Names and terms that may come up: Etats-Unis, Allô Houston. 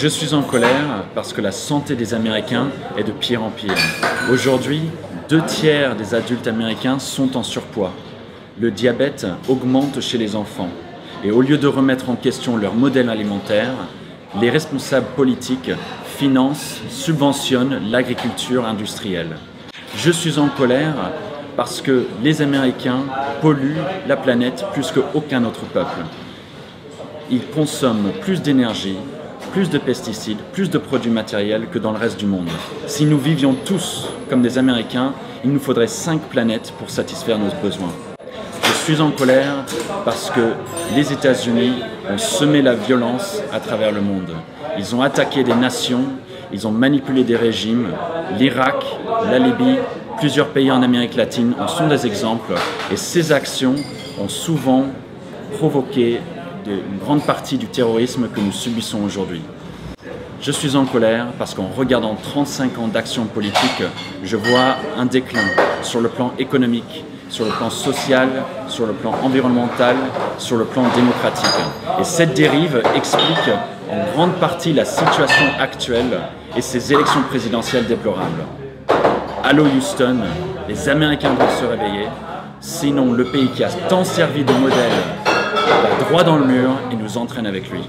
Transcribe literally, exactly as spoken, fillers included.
Je suis en colère parce que la santé des Américains est de pire en pire. Aujourd'hui, deux tiers des adultes américains sont en surpoids. Le diabète augmente chez les enfants. Et au lieu de remettre en question leur modèle alimentaire, les responsables politiques financent, subventionnent l'agriculture industrielle. Je suis en colère parce que les Américains polluent la planète plus qu'aucun autre peuple. Ils consomment plus d'énergie, plus de pesticides, plus de produits matériels que dans le reste du monde. Si nous vivions tous comme des Américains, il nous faudrait cinq planètes pour satisfaire nos besoins. Je suis en colère parce que les États-Unis ont semé la violence à travers le monde. Ils ont attaqué des nations, ils ont manipulé des régimes. L'Irak, la Libye, plusieurs pays en Amérique latine en sont des exemples. Et ces actions ont souvent provoqué une grande partie du terrorisme que nous subissons aujourd'hui. Je suis en colère parce qu'en regardant trente-cinq ans d'actions politiques, je vois un déclin sur le plan économique, sur le plan social, sur le plan environnemental, sur le plan démocratique. Et cette dérive explique en grande partie la situation actuelle et ces élections présidentielles déplorables. Allô Houston, les Américains doivent se réveiller, sinon le pays qui a tant servi de modèle va droit dans le mur et nous entraîne avec lui.